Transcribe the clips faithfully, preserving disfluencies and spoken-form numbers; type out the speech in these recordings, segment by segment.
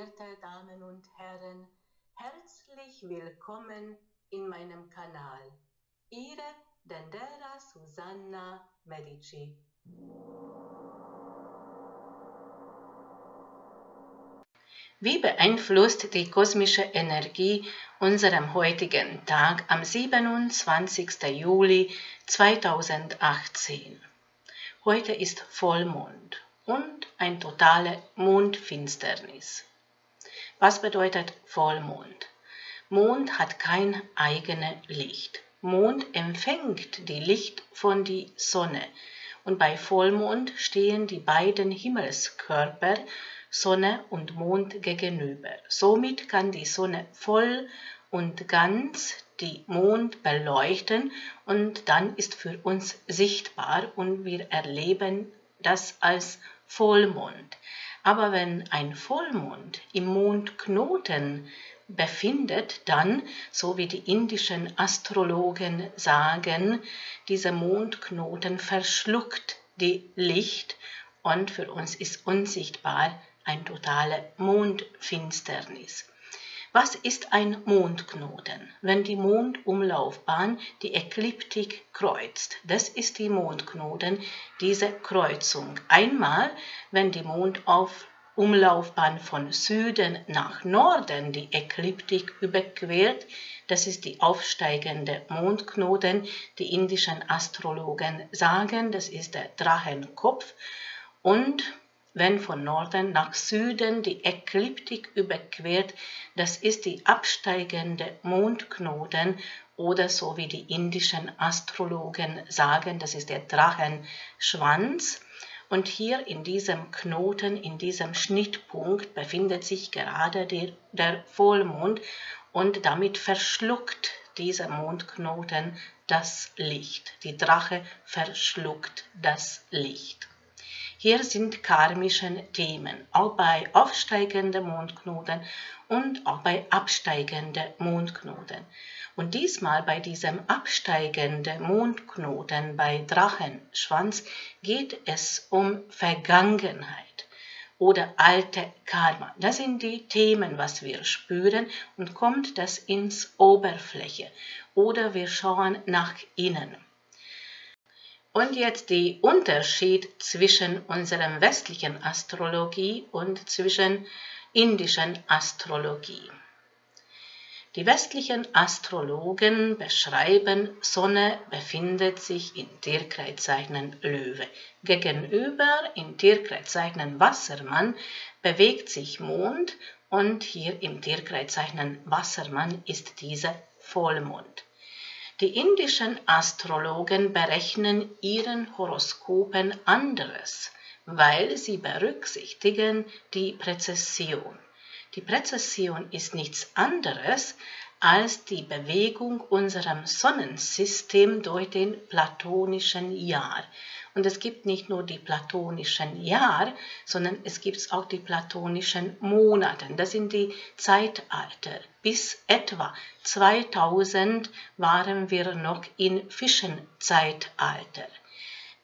Verehrte Damen und Herren, herzlich willkommen in meinem Kanal. Ihre Dendera Susanna Medici. Wie beeinflusst die kosmische Energie unseren heutigen Tag am siebenundzwanzigsten Juli zweitausendachtzehn? Heute ist Vollmond und eine totale Mondfinsternis. Was bedeutet Vollmond? Mond hat kein eigenes Licht. Mond empfängt die Licht von der Sonne und bei Vollmond stehen die beiden Himmelskörper Sonne und Mond gegenüber. Somit kann die Sonne voll und ganz den Mond beleuchten und dann ist für uns sichtbar und wir erleben das als Vollmond. Aber wenn ein Vollmond im Mondknoten befindet, dann, so wie die indischen Astrologen sagen, dieser Mondknoten verschluckt die Licht und für uns ist unsichtbar eine totale Mondfinsternis. Was ist ein Mondknoten? Wenn die Mondumlaufbahn die Ekliptik kreuzt, das ist die Mondknoten, diese Kreuzung. Einmal, wenn die Mondumlaufbahn von Süden nach Norden die Ekliptik überquert, das ist die aufsteigende Mondknoten, die indischen Astrologen sagen, das ist der Drachenkopf. Und wenn von Norden nach Süden die Ekliptik überquert, das ist die absteigende Mondknoten oder so wie die indischen Astrologen sagen, das ist der Drachenschwanz. Und hier in diesem Knoten, in diesem Schnittpunkt befindet sich gerade der, der Vollmond und damit verschluckt dieser Mondknoten das Licht. Die Drache verschluckt das Licht. Hier sind karmische Themen, auch bei aufsteigenden Mondknoten und auch bei absteigenden Mondknoten. Und diesmal bei diesem absteigenden Mondknoten bei Drachenschwanz geht es um Vergangenheit oder alte Karma. Das sind die Themen, was wir spüren und kommt das ins Oberfläche oder wir schauen nach innen. Und jetzt der Unterschied zwischen unserer westlichen Astrologie und zwischen indischen Astrologie. Die westlichen Astrologen beschreiben, Sonne befindet sich in Tierkreiszeichen Löwe. Gegenüber in Tierkreiszeichen Wassermann bewegt sich Mond und hier im Tierkreiszeichen Wassermann ist dieser Vollmond. Die indischen Astrologen berechnen ihren Horoskopen anderes, weil sie berücksichtigen die Präzession. Die Präzession ist nichts anderes als die Bewegung unserem Sonnensystem durch den platonischen Jahr. Und es gibt nicht nur die platonischen Jahre, sondern es gibt auch die platonischen Monate. Das sind die Zeitalter. Bis etwa zweitausend waren wir noch im Fischenzeitalter.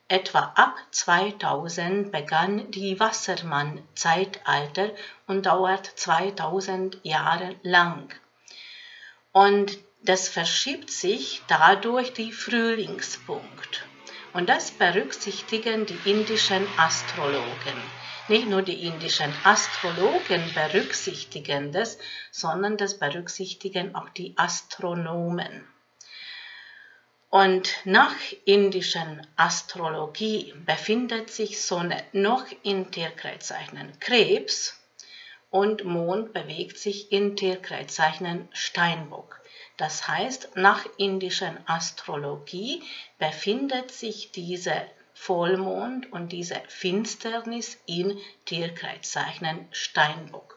Etwa ab zweitausend begann die Wassermann-Zeitalter und dauert zweitausend Jahre lang. Und das verschiebt sich dadurch die Frühlingspunkt. Und das berücksichtigen die indischen Astrologen. Nicht nur die indischen Astrologen berücksichtigen das, sondern das berücksichtigen auch die Astronomen. Und nach indischen Astrologie befindet sich Sonne noch in Tierkreiszeichen Krebs und Mond bewegt sich in Tierkreiszeichen Steinbock. Das heißt, nach indischer Astrologie befindet sich dieser Vollmond und diese Finsternis in Tierkreiszeichen Steinbock.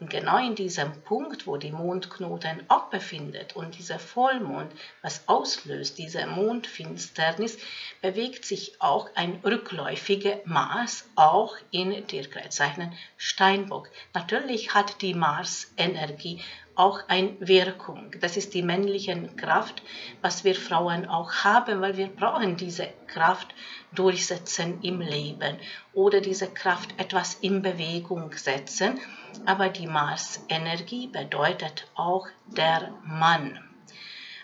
Und genau in diesem Punkt, wo die Mondknoten auch befindet und dieser Vollmond, was auslöst, diese Mondfinsternis, bewegt sich auch ein rückläufiger Mars, auch in Tierkreiszeichen Steinbock. Natürlich hat die Mars Energie auch eine Wirkung. Das ist die männliche Kraft, was wir Frauen auch haben, weil wir brauchen diese Kraft durchsetzen im Leben oder diese Kraft etwas in Bewegung setzen. Aber die Marsenergie bedeutet auch der Mann.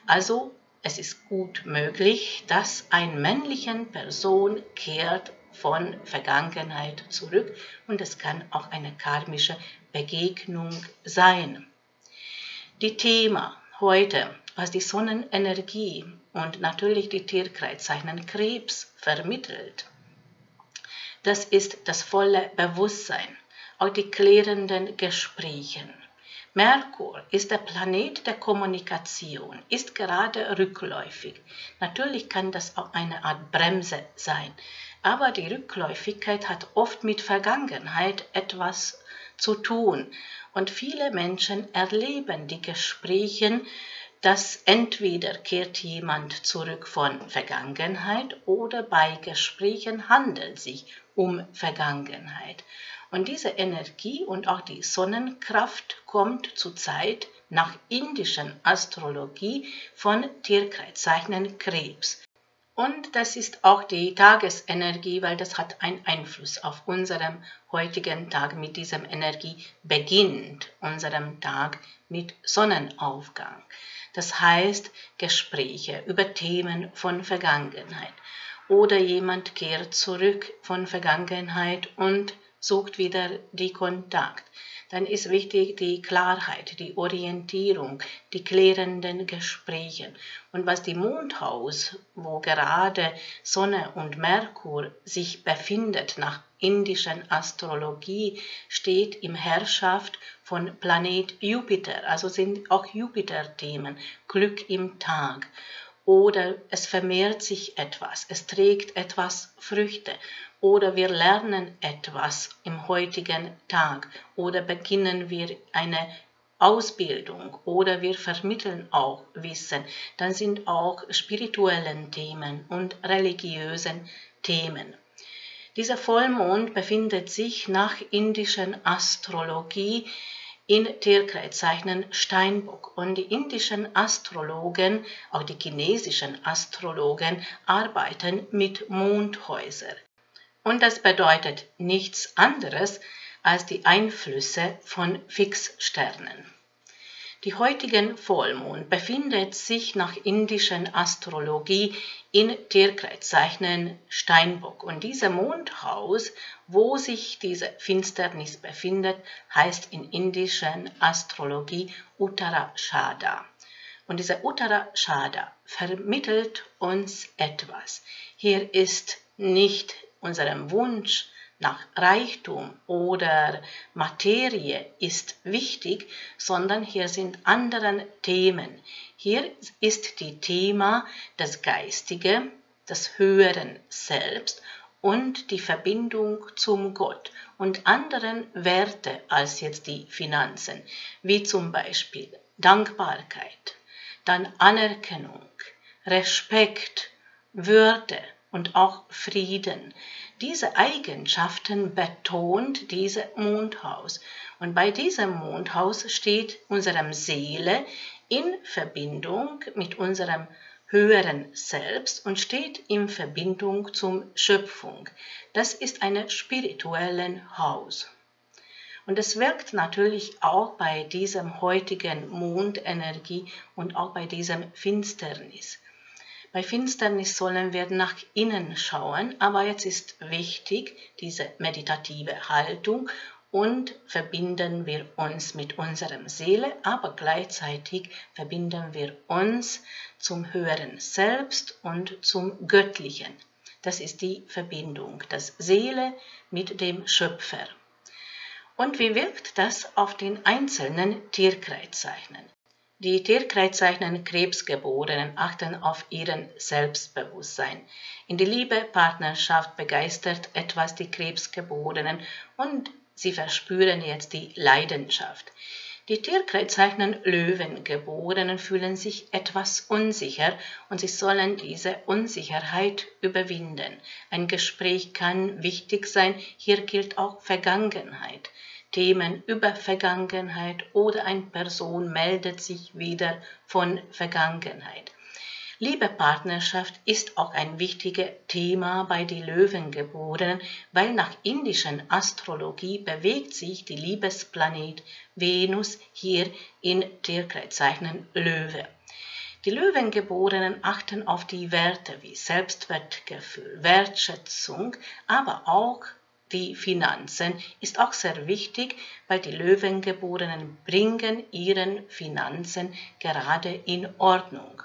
Also es ist gut möglich, dass eine männliche Person kehrt von Vergangenheit zurück und es kann auch eine karmische Begegnung sein. Die Thema heute, was die Sonnenenergie und natürlich die Tierkreiszeichen Krebs vermittelt, das ist das volle Bewusstsein, auch die klärenden Gespräche. Merkur ist der Planet der Kommunikation, ist gerade rückläufig. Natürlich kann das auch eine Art Bremse sein, aber die Rückläufigkeit hat oft mit Vergangenheit etwas zu tun. Und viele Menschen erleben die Gespräche, dass entweder kehrt jemand zurück von Vergangenheit oder bei Gesprächen handelt es sich um Vergangenheit. Und diese Energie und auch die Sonnenkraft kommt zurzeit nach indischen Astrologie von Tierkreiszeichen Krebs. Und das ist auch die Tagesenergie, weil das hat einen Einfluss auf unserem heutigen Tag. Mit diesem Energie beginnt unserem Tag mit Sonnenaufgang. Das heißt Gespräche über Themen von Vergangenheit. Oder jemand kehrt zurück von Vergangenheit und sucht wieder die Kontakt. Dann ist wichtig die Klarheit, die Orientierung, die klärenden Gespräche. Und was die Mondhaus, wo gerade Sonne und Merkur sich befindet, nach indischen Astrologie, steht im Herrschaft von Planet Jupiter. Also sind auch Jupiter-Themen, Glück im Tag. Oder es vermehrt sich etwas, es trägt etwas Früchte. Oder wir lernen etwas im heutigen Tag. Oder beginnen wir eine Ausbildung. Oder wir vermitteln auch Wissen. Dann sind auch spirituelle Themen und religiöse Themen. Dieser Vollmond befindet sich nach indischen Astrologie in Tierkreiszeichen Steinbock. Und die indischen Astrologen, auch die chinesischen Astrologen, arbeiten mit Mondhäusern. Und das bedeutet nichts anderes als die Einflüsse von Fixsternen. Die heutige Vollmond befindet sich nach indischen Astrologie in Tierkreiszeichen Steinbock. Und dieses Mondhaus, wo sich diese Finsternis befindet, heißt in indischen Astrologie Uttarashada. Und dieser Uttarashada vermittelt uns etwas. Hier ist nicht unserem Wunsch nach Reichtum oder Materie ist wichtig, sondern hier sind andere Themen. Hier ist die Thema das Geistige, das Höheren Selbst und die Verbindung zum Gott und anderen Werte als jetzt die Finanzen, wie zum Beispiel Dankbarkeit, dann Anerkennung, Respekt, Würde und auch Frieden. Diese Eigenschaften betont dieses Mondhaus. Und bei diesem Mondhaus steht unsere Seele in Verbindung mit unserem höheren Selbst und steht in Verbindung zur Schöpfung. Das ist ein spirituelles Haus. Und es wirkt natürlich auch bei diesem heutigen Mondenergie und auch bei diesem Finsternis. Bei Finsternis sollen wir nach innen schauen, aber jetzt ist wichtig diese meditative Haltung und verbinden wir uns mit unserer Seele, aber gleichzeitig verbinden wir uns zum höheren Selbst und zum Göttlichen. Das ist die Verbindung, das Seele mit dem Schöpfer. Und wie wirkt das auf den einzelnen Tierkreiszeichen? Die Tierkreiszeichen Krebsgeborenen achten auf ihren Selbstbewusstsein. In die Liebe, Partnerschaft begeistert etwas die Krebsgeborenen und sie verspüren jetzt die Leidenschaft. Die Tierkreiszeichen Löwengeborenen fühlen sich etwas unsicher und sie sollen diese Unsicherheit überwinden. Ein Gespräch kann wichtig sein, hier gilt auch Vergangenheit. Themen über Vergangenheit oder eine Person meldet sich wieder von Vergangenheit. Liebe Partnerschaft ist auch ein wichtiges Thema bei den Löwengeborenen, weil nach indischen Astrologie bewegt sich die Liebesplanet Venus hier in Tierkreiszeichen Löwe. Die Löwengeborenen achten auf die Werte wie Selbstwertgefühl, Wertschätzung, aber auch die Finanzen ist auch sehr wichtig, weil die Löwengeborenen bringen ihre Finanzen gerade in Ordnung.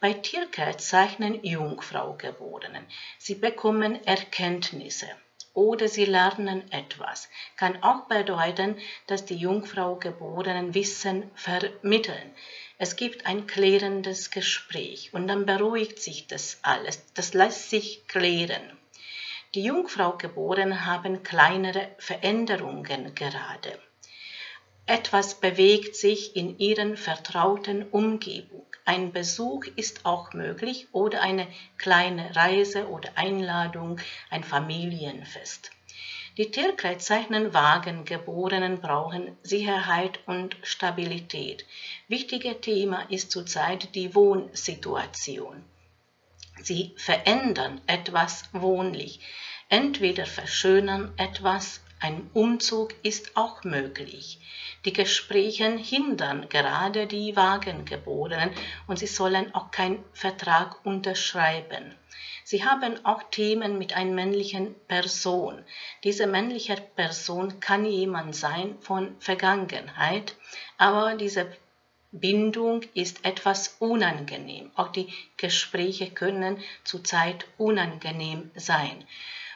Bei Tierkreiszeichen Jungfraugeborenen. Sie bekommen Erkenntnisse oder sie lernen etwas. Kann auch bedeuten, dass die Jungfraugeborenen Wissen vermitteln. Es gibt ein klärendes Gespräch und dann beruhigt sich das alles. Das lässt sich klären. Die Jungfraugeborenen haben kleinere Veränderungen gerade. Etwas bewegt sich in ihrer vertrauten Umgebung. Ein Besuch ist auch möglich oder eine kleine Reise oder Einladung, ein Familienfest. Die Tierkreiszeichen Waagegeborenen brauchen Sicherheit und Stabilität. Wichtiges Thema ist zurzeit die Wohnsituation. Sie verändern etwas wohnlich, entweder verschönern etwas. Ein Umzug ist auch möglich. Die Gespräche hindern gerade die Waagegeborenen und sie sollen auch keinen Vertrag unterschreiben. Sie haben auch Themen mit einer männlichen Person. Diese männliche Person kann jemand sein von Vergangenheit, aber diese Bindung ist etwas unangenehm. Auch die Gespräche können zurzeit unangenehm sein.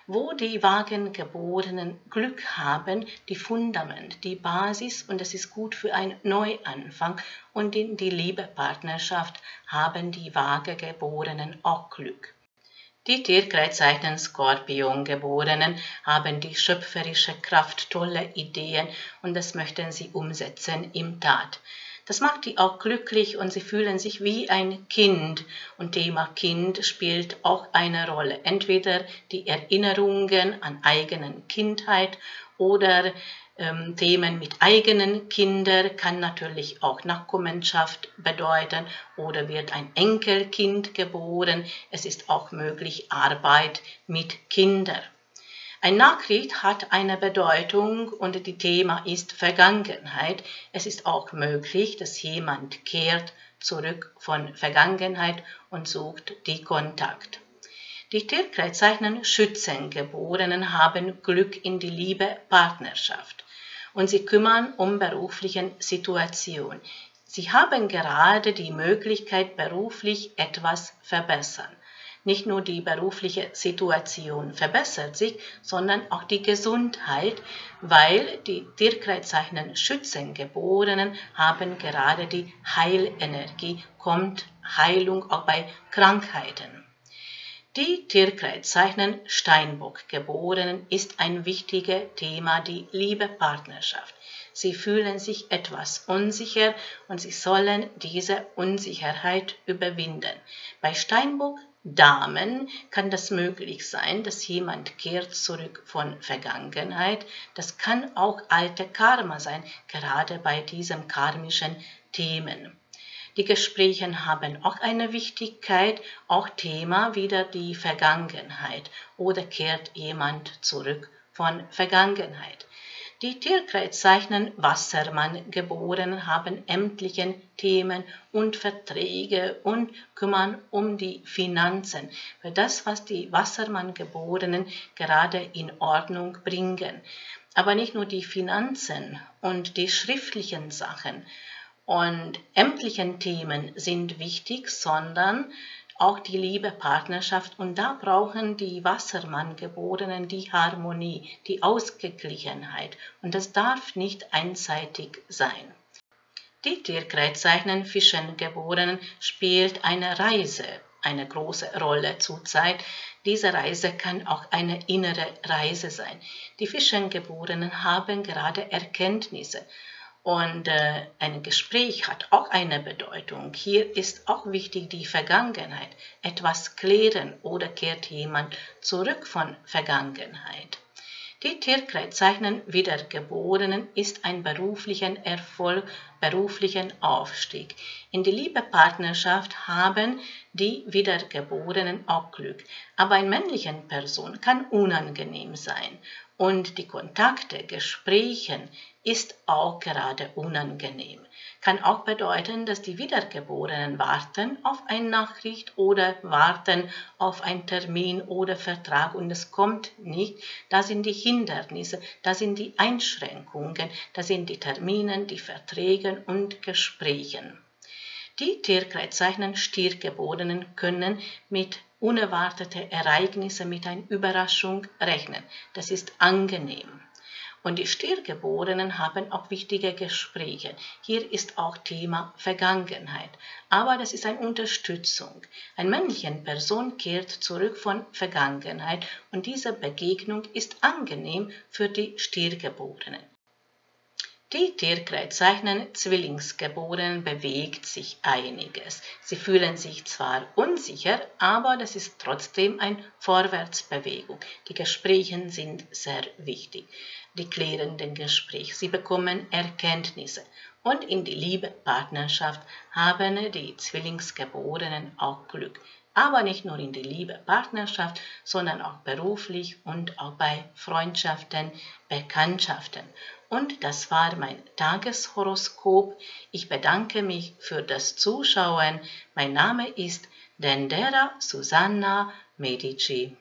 Wo die Waagegeborenen Glück haben, die Fundament, die Basis und das ist gut für einen Neuanfang und in die Liebepartnerschaft haben die Waagegeborenen auch Glück. Die Tierkreiszeichen Skorpiongeborenen haben die schöpferische Kraft, tolle Ideen und das möchten sie umsetzen im Tat. Das macht die auch glücklich und sie fühlen sich wie ein Kind. Und Thema Kind spielt auch eine Rolle. Entweder die Erinnerungen an eigenen Kindheit oder ähm, Themen mit eigenen Kindern kann natürlich auch Nachkommenschaft bedeuten oder wird ein Enkelkind geboren. Es ist auch möglich Arbeit mit Kindern. Ein Nachricht hat eine Bedeutung und das Thema ist Vergangenheit. Es ist auch möglich, dass jemand kehrt zurück von Vergangenheit und sucht die Kontakt. Die Tierkreiszeichen Schützengeborenen haben Glück in die Liebe Partnerschaft und sie kümmern um berufliche Situationen. Sie haben gerade die Möglichkeit, beruflich etwas zu verbessern. Nicht nur die berufliche Situation verbessert sich, sondern auch die Gesundheit, weil die Tierkreiszeichen Schützengeborenen haben gerade die Heilenergie, kommt Heilung auch bei Krankheiten. Die Tierkreiszeichen Steinbockgeborenen ist ein wichtiges Thema, die Liebepartnerschaft. Sie fühlen sich etwas unsicher und sie sollen diese Unsicherheit überwinden. Bei Steinbock Damen kann das möglich sein, dass jemand kehrt zurück von Vergangenheit. Das kann auch alte Karma sein, gerade bei diesen karmischen Themen. Die Gespräche haben auch eine Wichtigkeit, auch Thema wieder die Vergangenheit oder kehrt jemand zurück von Vergangenheit. Die Tierkreiszeichen Wassermanngeborenen haben ämtlichen Themen und Verträge und kümmern um die Finanzen, weil das, was die Wassermanngeborenen gerade in Ordnung bringen. Aber nicht nur die Finanzen und die schriftlichen Sachen und ämtlichen Themen sind wichtig, sondern auch die Liebepartnerschaft und da brauchen die Wassermanngeborenen die Harmonie, die Ausgeglichenheit und das darf nicht einseitig sein. Die Tierkreiszeichen Fischengeborenen spielt eine Reise eine große Rolle zurzeit. Diese Reise kann auch eine innere Reise sein. Die Fischengeborenen haben gerade Erkenntnisse. Und äh, ein Gespräch hat auch eine Bedeutung. Hier ist auch wichtig die Vergangenheit. Etwas klären oder kehrt jemand zurück von Vergangenheit. Die Tierkreiszeichen Wiedergeborenen ist ein beruflichen Erfolg, beruflichen Aufstieg. In die Liebepartnerschaft haben die Wiedergeborenen auch Glück, aber in männlichen Personen kann unangenehm sein und die Kontakte, Gesprächen ist auch gerade unangenehm. Kann auch bedeuten, dass die Wiedergeborenen warten auf eine Nachricht oder warten auf einen Termin oder Vertrag und es kommt nicht. Da sind die Hindernisse, da sind die Einschränkungen, da sind die Termine, die Verträge und Gespräche. Die Tierkreiszeichen Stiergeborenen können mit unerwarteten Ereignissen, mit einer Überraschung rechnen. Das ist angenehm. Und die Stiergeborenen haben auch wichtige Gespräche. Hier ist auch Thema Vergangenheit. Aber das ist eine Unterstützung. Ein männlicher Person kehrt zurück von Vergangenheit und diese Begegnung ist angenehm für die Stiergeborenen. Die Tierkreiszeichen Zwillingsgeborenen bewegt sich einiges. Sie fühlen sich zwar unsicher, aber das ist trotzdem eine Vorwärtsbewegung. Die Gespräche sind sehr wichtig. Die klärenden Gespräche, sie bekommen Erkenntnisse. Und in die Liebepartnerschaft haben die Zwillingsgeborenen auch Glück. Aber nicht nur in die Liebepartnerschaft, sondern auch beruflich und auch bei Freundschaften, Bekanntschaften. Und das war mein Tageshoroskop. Ich bedanke mich für das Zuschauen. Mein Name ist Dendera Susanna Medici.